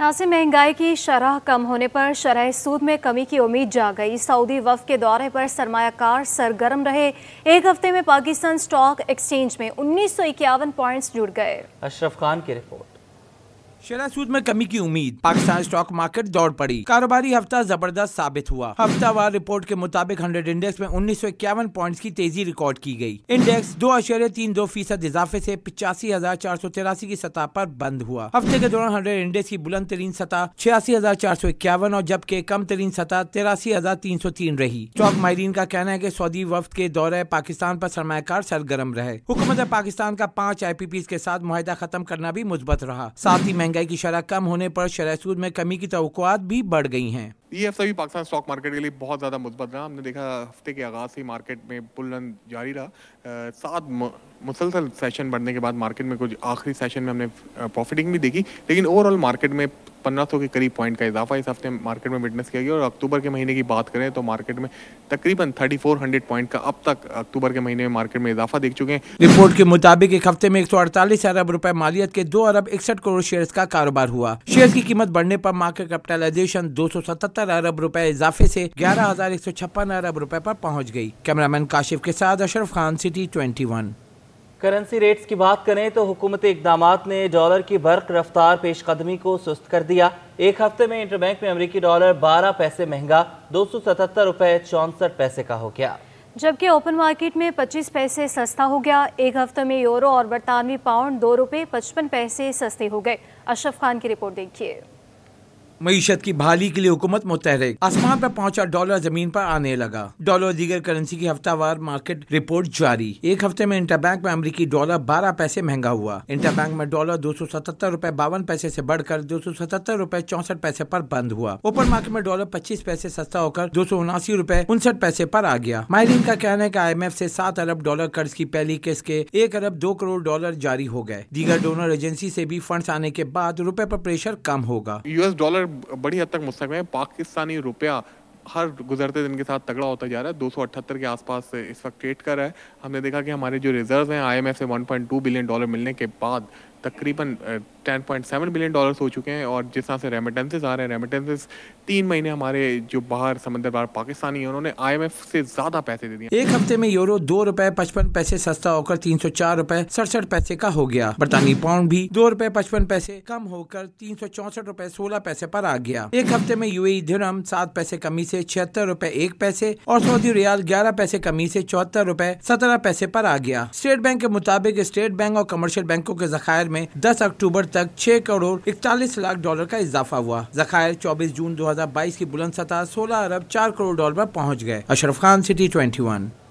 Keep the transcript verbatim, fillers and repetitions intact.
नाज़िम, महंगाई की शरह कम होने पर शरह सूद में कमी की उम्मीद जा गई। सऊदी वफ़ के दौरे पर सरमायाकार सरगर्म रहे। एक हफ्ते में पाकिस्तान स्टॉक एक्सचेंज में उन्नीस सौ इक्यावन पॉइंट्स जुड़ गए। अशरफ खान की रिपोर्ट। शरह सूद में कमी की उम्मीद, पाकिस्तान स्टॉक मार्केट दौड़ पड़ी। कारोबारी हफ्ता जबरदस्त साबित हुआ। हफ्तावार रिपोर्ट के मुताबिक हंड्रेड इंडेक्स में उन्नीस सौ इक्यावन पॉइंट की तेजी रिकॉर्ड की गई। इंडेक्स दो अशर्य तीन दो फीसद इजाफे से पिचासी हजार चार सौ तिरासी की सतह पर बंद हुआ। हफ्ते के दौरान हंड्रेड इंडेक्स की बुलंद तरीन सतह छियासी हजार चार सौ इक्यावन और जबकि कम तरीन सतह तिरासी हजार तीन सौ तीन रही। स्टॉक माहिरीन का कहना है की सऊदी वफ़द के दौरे पाकिस्तान पर सरमायाकार सरगर्म रहे। हुकूमत पाकिस्तान का पाँच आई पी पी के साथ मुआहदा खत्म करना भी मुस्बत रहा। साथ ही महंगाई की शरह कम होने पर शरह सूद में कमी की तवक्कुआत भी बढ़ गई हैं। ये हफ्ता भी पाकिस्तान स्टॉक मार्केट के लिए बहुत ज़्यादा मुस्बत रहा। हमने देखा हफ्ते के आगाज़ से मार्केट में बुलंद जारी रहा। सात मुसलसल सेशन बढ़ने के बाद मार्केट में कुछ आखिरी सेशन में हमने प्रॉफिटिंग भी देखी, लेकिन ओवरऑल मार्केट में पंद्रह सौ के करीब पॉइंट का इजाफा इस हफ्ते मार्केट में विटनेस किया गया। और अक्टूबर के महीने की बात करें तो मार्केट में तकरीबन थर्टी फोर हंड्रेड पॉइंट का अब तक अक्टूबर के महीने में मार्केट में इजाफा देख चुके हैं। रिपोर्ट के मुताबिक एक हफ्ते में एक सौ अड़तालीस अरब रुपए मालियत के दो अरब इकसठ करोड़ शेयर्स का कारोबार हुआ। शेयर्स की कीमत बढ़ने पर मार्केट कैपिटलाइजेशन दो सौ सतहत्तर अरब रुपए इजाफे से ग्यारह हजार एक सौ छप्पन अरब रुपए पर पहुंच गई। कैमरामैन काशिफ के साथ अशरफ खान, सिटी इक्कीस। करेंसी रेट्स की बात करें तो हुकूमती इकदामात ने डॉलर की बर्क रफ्तार पेशकदमी को सुस्त कर दिया। एक हफ्ते में इंटरबैंक में अमरीकी डॉलर बारह पैसे महंगा दो सौ सतहत्तर रुपये चौंसठ पैसे का हो गया, जबकि ओपन मार्केट में पच्चीस पैसे सस्ता हो गया। एक हफ्ते में यूरो और बरतानवी पाउंड दो रुपये पचपन पैसे सस्ते हो गए। अशरफ खान की रिपोर्ट देखिए। मईशत की बहाली के लिए हुकूमत मुतहरिक, आसमान पर पहुंचा डॉलर जमीन पर आने लगा। डॉलर दीगर करेंसी की हफ्तावार मार्केट रिपोर्ट जारी। एक हफ्ते में इंटरबैंक में अमरीकी डॉलर बारह पैसे महंगा हुआ। इंटरबैंक में डॉलर दो सौ सतहत्तर रूपए बावन पैसे से बढ़कर दो सौ सतहत्तर रूपए चौसठ पैसे पर बंद हुआ। ओपन मार्केट में डॉलर पच्चीस पैसे सस्ता होकर दो सौ उनासी रूपए उनसठ पैसे पर आ गया। माहिरीन का कहना है की आई एम एफ से सात अरब डॉलर कर्ज की पहली किस्त के एक अरब दो करोड़ डॉलर जारी हो गए। दीगर डोनर एजेंसी से भी फंड आने के बाद रूपए पर प्रेशर कम होगा। यूएस डॉलर बड़ी हद तक मुस्तकम है। पाकिस्तानी रुपया हर गुजरते दिन के साथ तगड़ा होता जा रहा है। दो सौ अठहत्तर के आसपास इस वक्त ट्रेड कर रहा है। हमने देखा कि हमारे जो रिजर्व हैं आईएमएफ से one point two billion dollar मिलने के बाद तकरीबन ten point seven billion dollar हो चुके हैं। और जिस तरह से रेमिटेंसेज आ रहे हैं, रेमिटेंसेज तीन महीने हमारे जो बाहर समंदर बाहर पाकिस्तानी हैं उन्होंने आईएमएफ से ज्यादा पैसे दे दिए। एक हफ्ते में यूरो दो रुपए पचपन पैसे सस्ता होकर तीन सौ चार रुपए सड़सठ पैसे का हो गया। बरतानी पाउंड भी दो रुपए पचपन पैसे कम होकर तीन सौ चौसठ रुपए सोलह पैसे पर आ गया। एक हफ्ते में यूएई दिरहम सात पैसे कमी से छिहत्तर रुपए एक पैसे और सऊदी रियाल ग्यारह पैसे कमी से चौहत्तर रुपए सत्रह पैसे पर आ गया। स्टेट बैंक के मुताबिक स्टेट बैंक और कमर्शियल बैंकों के जखायर में दस अक्टूबर तक छह करोड़ इकतालीस लाख डॉलर का इजाफा हुआ। जखायर चौबीस जून दो हजार बाईस की बुलंद सतह सोलह अरब चार करोड़ डॉलर पर पहुंच गए। अशरफ खान, सिटी इक्कीस।